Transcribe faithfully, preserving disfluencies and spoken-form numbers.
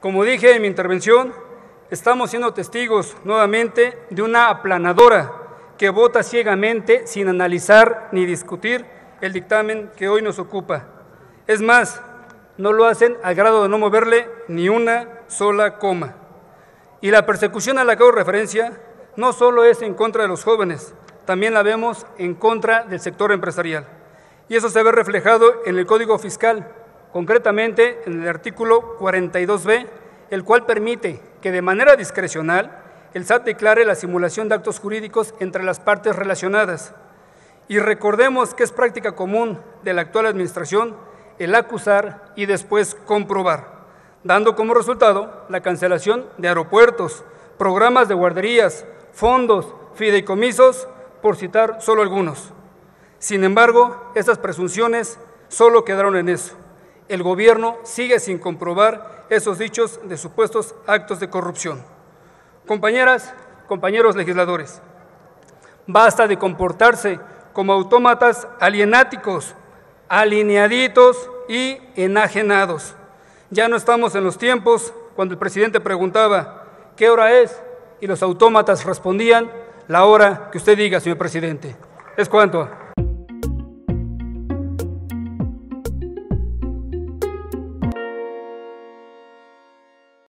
Como dije en mi intervención, estamos siendo testigos nuevamente de una aplanadora que vota ciegamente sin analizar ni discutir el dictamen que hoy nos ocupa. Es más, no lo hacen al grado de no moverle ni una sola coma. Y la persecución a la que hago referencia no solo es en contra de los jóvenes, también la vemos en contra del sector empresarial. Y eso se ve reflejado en el Código Fiscal, concretamente en el artículo cuarenta y dos B, el cual permite que de manera discrecional el S A T declare la simulación de actos jurídicos entre las partes relacionadas. Y recordemos que es práctica común de la actual administración el acusar y después comprobar, dando como resultado la cancelación de aeropuertos, programas de guarderías, fondos, fideicomisos, por citar solo algunos. Sin embargo, estas presunciones solo quedaron en eso. El gobierno sigue sin comprobar esos dichos de supuestos actos de corrupción. Compañeras, compañeros legisladores, basta de comportarse como autómatas alienáticos, alineaditos y enajenados. Ya no estamos en los tiempos cuando el presidente preguntaba ¿qué hora es? Y los autómatas respondían la hora que usted diga, señor presidente. Es cuanto.